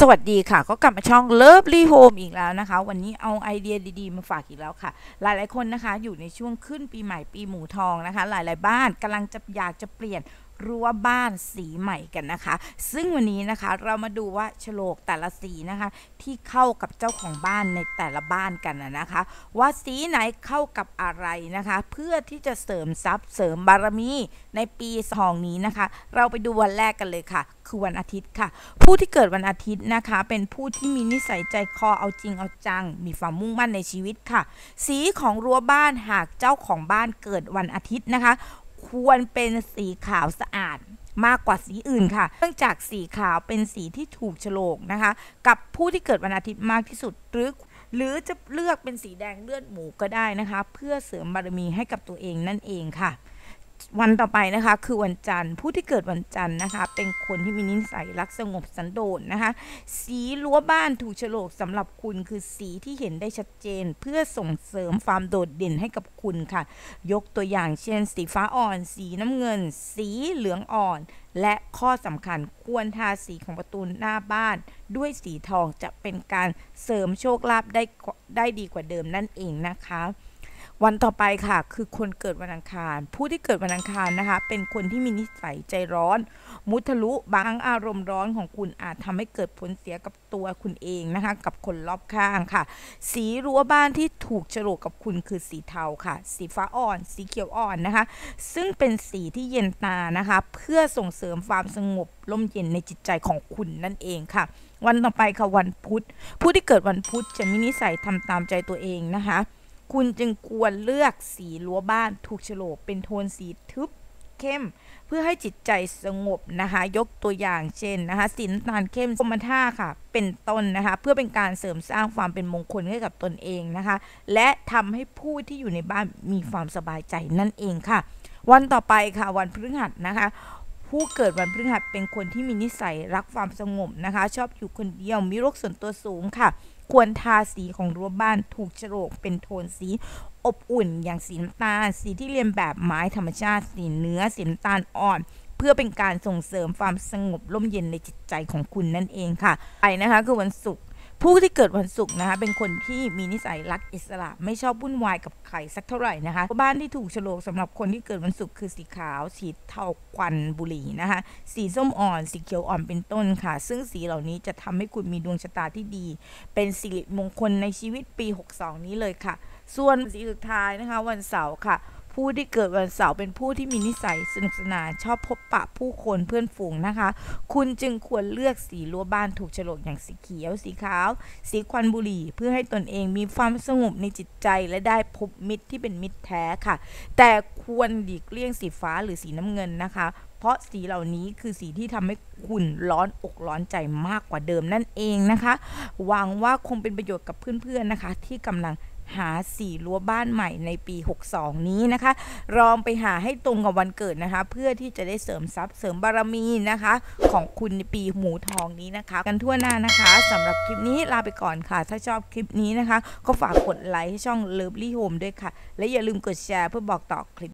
สวัสดีค่ะก็กลับมาช่อง Lovely Home อีกแล้วนะคะวันนี้เอาไอเดียดีๆมาฝากอีกแล้วค่ะหลายๆคนนะคะอยู่ในช่วงขึ้นปีใหม่ปีหมูทองนะคะหลายๆบ้านกำลังจะอยากจะเปลี่ยนรั้วบ้านสีใหม่กันนะคะซึ่งวันนี้นะคะเรามาดูว่าโฉลกแต่ละสีนะคะที่เข้ากับเจ้าของบ้านในแต่ละบ้านกันนะคะว่าสีไหนเข้ากับอะไรนะคะเพื่อที่จะเสริมทรัพย์เสริมบารมีในปีสองนี้นะคะเราไปดูวันแรกกันเลยค่ะคือวันอาทิตย์ค่ะผู้ที่เกิดวันอาทิตย์นะคะเป็นผู้ที่มีนิสัยใจคอเอาจริงเอาจังมีความมุ่งมั่นในชีวิตค่ะสีของรั้วบ้านหากเจ้าของบ้านเกิดวันอาทิตย์นะคะควรเป็นสีขาวสะอาดมากกว่าสีอื่นค่ะเนื่องจากสีขาวเป็นสีที่ถูกโฉลกนะคะกับผู้ที่เกิดวันอาทิตย์มากที่สุดหรือจะเลือกเป็นสีแดงเลือดหมูก็ได้นะคะเพื่อเสริมบารมีให้กับตัวเองนั่นเองค่ะวันต่อไปนะคะคือวันจันทร์ผู้ที่เกิดวันจันทร์นะคะเป็นคนที่มีนิสัยรักสงบสันโดษนะคะสีรั้วบ้านถูกโฉลกสำหรับคุณคือสีที่เห็นได้ชัดเจนเพื่อส่งเสริมความโดดเด่นให้กับคุณค่ะยกตัวอย่างเช่นสีฟ้าอ่อนสีน้ำเงินสีเหลืองอ่อนและข้อสำคัญควรทาสีของประตูหน้าบ้านด้วยสีทองจะเป็นการเสริมโชคลาภได้ดีกว่าเดิมนั่นเองนะคะวันต่อไปค่ะคือคนเกิดวันอังคารผู้ที่เกิดวันอังคารนะคะเป็นคนที่มีนิสัยใจร้อนมุทะลุบางอารมณ์ร้อนของคุณอาจทำให้เกิดผลเสียกับตัวคุณเองนะคะกับคนรอบข้างค่ะสีรั้วบ้านที่ถูกโฉลกกับคุณคือสีเทาค่ะสีฟ้าอ่อนสีเขียวอ่อนนะคะซึ่งเป็นสีที่เย็นตานะคะเพื่อส่งเสริมความสงบร่มเย็นในจิตใจของคุณนั่นเองค่ะวันต่อไปค่ะวันพุธผู้ที่เกิดวันพุธจะมีนิสัยทำตามใจตัวเองนะคะคุณจึงควรเลือกสีรั้วบ้านถูกโฉลกเป็นโทนสีทึบเข้มเพื่อให้จิตใจสงบนะคะยกตัวอย่างเช่นนะคะสีน้ำตาลเข้มกรมท่าค่ะเป็นต้นนะคะเพื่อเป็นการเสริมสร้างความเป็นมงคลให้กับตนเองนะคะและทำให้ผู้ที่อยู่ในบ้านมีความสบายใจนั่นเองค่ะวันต่อไปค่ะวันพฤหัสนะคะผู้เกิดวันพฤหัสเป็นคนที่มีนิสัยรักความสงบนะคะชอบอยู่คนเดียวมีโรคส่วนตัวสูงค่ะควรทาสีของรั้วบ้านถูกโฉลกเป็นโทนสีอบอุ่นอย่างสีน้ำตาลสีที่เรียนแบบไม้ธรรมชาติสีเนื้อสีน้ำตาลอ่อนเพื่อเป็นการส่งเสริมความสงบร่มเย็นในจิตใจของคุณนั่นเองค่ะไปนะคะคือวันศุกร์ผู้ที่เกิดวันศุกร์นะคะเป็นคนที่มีนิสัยรักอิสระไม่ชอบวุ่นวายกับใครสักเท่าไหร่นะคะบ้านที่ถูกโฉลกสำหรับคนที่เกิดวันศุกร์คือสีขาวสีเทาควันบุหรี่นะคะสีส้มอ่อนสีเขียวอ่อนเป็นต้นค่ะซึ่งสีเหล่านี้จะทำให้คุณมีดวงชะตาที่ดีเป็นสิริมงคลในชีวิตปี62นี้เลยค่ะส่วนสีสุดท้ายนะคะวันเสาร์ค่ะผู้ที่เกิดวันเสาร์เป็นผู้ที่มีนิสัยสนุกสนานชอบพบปะผู้คนเพื่อนฝูงนะคะคุณจึงควรเลือกสีรั้วบ้านถูกโฉลกอย่างสีเขียวสีขาวสีควันบุหรี่เพื่อให้ตนเองมีความสงบในจิตใจและได้พบมิตรที่เป็นมิตรแท้ค่ะแต่ควรหลีกเลี่ยงสีฟ้าหรือสีน้ำเงินนะคะเพราะสีเหล่านี้คือสีที่ทำให้คุณร้อนอกร้อนใจมากกว่าเดิมนั่นเองนะคะหวังว่าคงเป็นประโยชน์กับเพื่อนๆนะคะที่กำลังหาสีรั้วบ้านใหม่ในปี62นี้นะคะลองไปหาให้ตรงกับวันเกิดนะคะเพื่อที่จะได้เสริมทรัพย์เสริมบารมีนะคะของคุณในปีหมูทองนี้นะคะกันทั่วหน้านะคะสำหรับคลิปนี้ลาไปก่อนค่ะถ้าชอบคลิปนี้นะคะก็ฝากกดไลค์ให้ช่อง Lovely Home ด้วยค่ะและอย่าลืมกดแชร์เพื่อบอกต่อคลิป